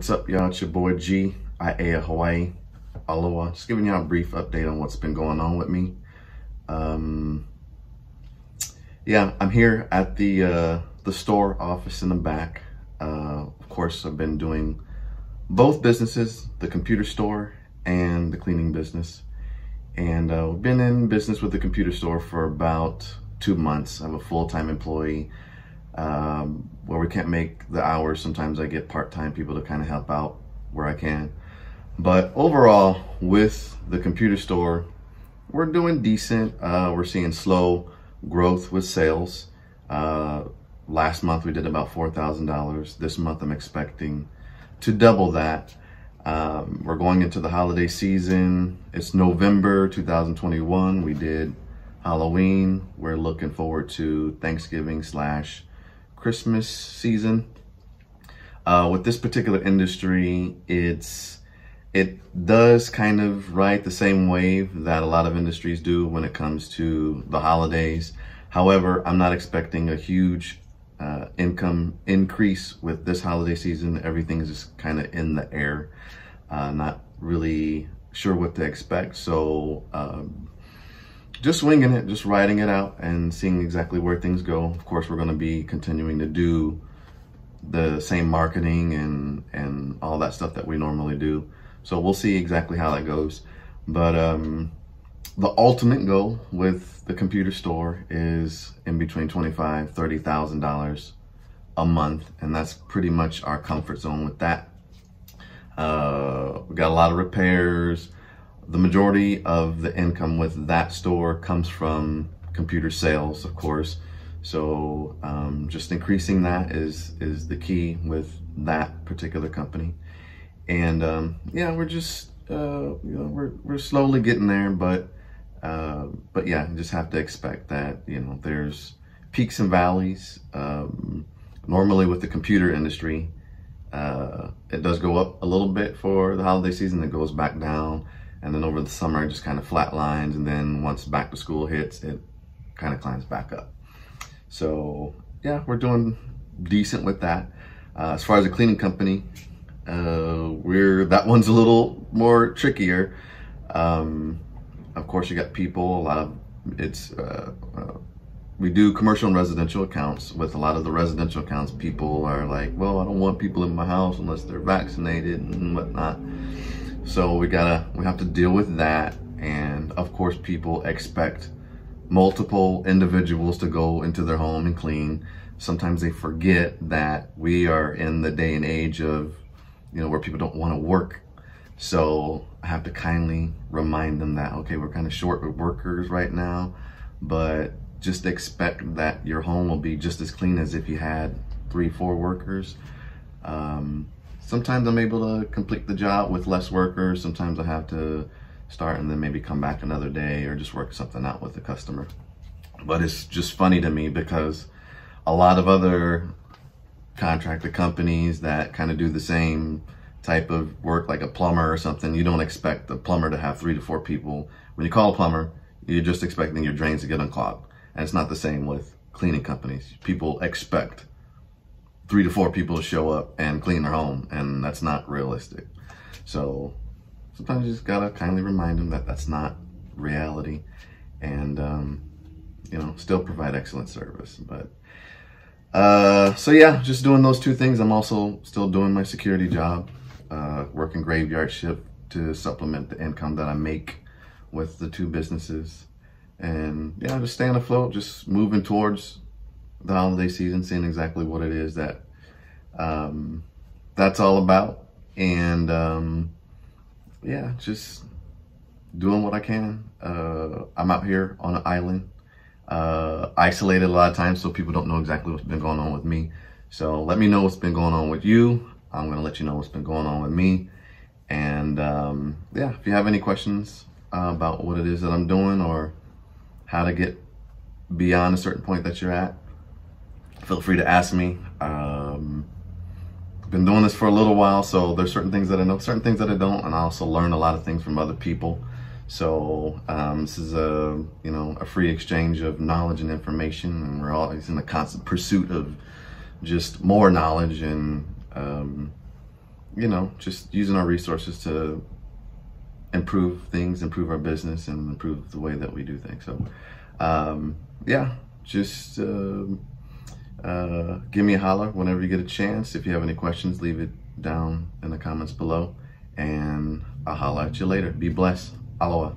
What's up, y'all? It's your boy G, Ia Hawaii. Aloha. Just giving y'all a brief update on what's been going on with me. Yeah, I'm here at the store office in the back. Of course, I've been doing both businesses, the computer store and the cleaning business. And I've been in business with the computer store for about 2 months. I'm a full-time employee. Where we can't make the hours, sometimes I get part-time people to kind of help out where I can. But overall, with the computer store, we're doing decent. We're seeing slow growth with sales. Last month we did about $4,000. This month I'm expecting to double that. We're going into the holiday season. It's November 2021. We did Halloween. We're looking forward to Thanksgiving / Christmas season. With this particular industry, it does kind of ride the same wave that a lot of industries do when it comes to the holidays. However, I'm not expecting a huge income increase with this holiday season. Everything is just kind of in the air. Not really sure what to expect. So just winging it, just riding it out and seeing exactly where things go. Of course, we're going to be continuing to do the same marketing and all that stuff that we normally do. So we'll see exactly how that goes. But the ultimate goal with the computer store is in between $25,000, $30,000 a month. And that's pretty much our comfort zone with that. We got a lot of repairs. The majority of the income with that store comes from computer sales, of course. So just increasing that is the key with that particular company. And yeah, we're just you know, we're slowly getting there, but yeah, you just have to expect that, you know, there's peaks and valleys. Normally with the computer industry, it does go up a little bit for the holiday season, it goes back down. And then over the summer, it just kind of flatlines. And then once back to school hits, it kind of climbs back up. So yeah, we're doing decent with that. As far as the cleaning company, that one's a little more trickier. Of course, you got people, we do commercial and residential accounts. With a lot of the residential accounts, people are like, well, I don't want people in my house unless they're vaccinated and whatnot. So we have to deal with that. And of course, people expect multiple individuals to go into their home and clean. Sometimes they forget that we are in the day and age of, you know, where people don't want to work. So I have to kindly remind them that, okay, we're kind of short with workers right now, but just expect that your home will be just as clean as if you had 3 or 4 workers. Sometimes I'm able to complete the job with less workers. Sometimes I have to start and then maybe come back another day or just work something out with the customer. But it's just funny to me because a lot of other contracted companies that kind of do the same type of work, like a plumber or something, you don't expect the plumber to have 3 to 4 people. When you call a plumber, you're just expecting your drains to get unclogged. And it's not the same with cleaning companies. People expect 3 to 4 people to show up and clean their home, and that's not realistic. So sometimes you just gotta kindly remind them that that's not reality, and you know, still provide excellent service. But so yeah, just doing those 2 things. I'm also still doing my security job, working graveyard shift to supplement the income that I make with the 2 businesses. And yeah, just staying afloat, just moving towards the holiday season, seeing exactly what it is that that's all about. And yeah, just doing what I can. I'm out here on an island, isolated a lot of times, so people don't know exactly what's been going on with me. So let me know what's been going on with you. I'm gonna let you know what's been going on with me. And yeah, if you have any questions about what it is that I'm doing or how to get beyond a certain point that you're at, feel free to ask me. I've been doing this for a little while, so there's certain things that I know, certain things that I don't, and I also learn a lot of things from other people. So this is a, you know, a free exchange of knowledge and information, and we're always in the constant pursuit of just more knowledge and you know, just using our resources to improve things, improve our business, and improve the way that we do things. So yeah, just give me a holler whenever you get a chance. If you have any questions, leave it down in the comments below, and I'll holler at you later. Be blessed. Aloha.